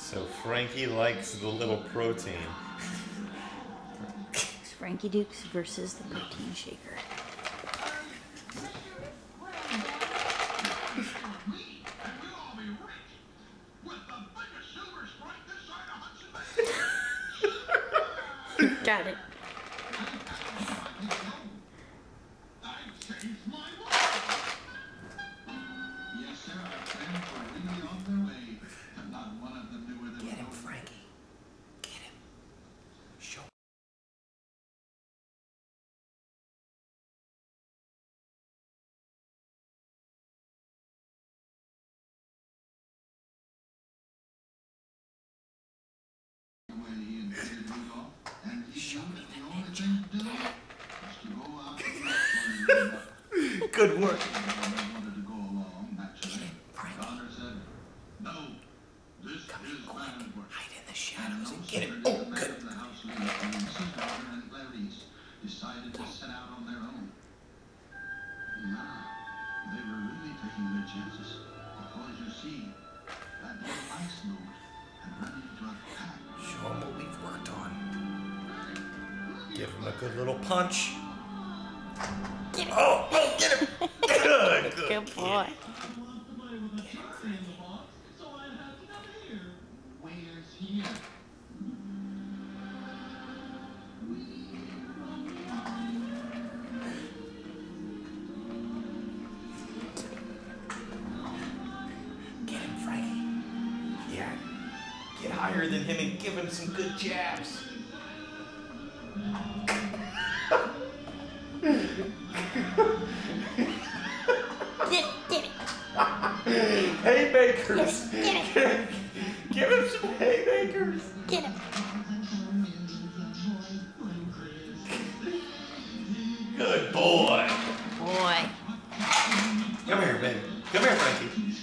So Frankie likes the little protein. Frankie Dux versus the protein shaker. Got it. Get him, Frankie. Get him. Show him. Show me the ninja. Good work. Hide in the shadows and get it. Oh, good. Decided to set out on their own. They were really taking their chances, because you see, that little ice node had run into a pack. Show them what we've worked on. Give him a good little punch. Get him. Oh, oh, get him. Good, good, good boy. Yeah. Get him, Frankie. Yeah. Get higher than him and give him some good jabs. Get it. Haymakers. Yes, get it. Give him some haymakers! Get him! Good boy! Good boy! Come here, baby. Come here, Frankie.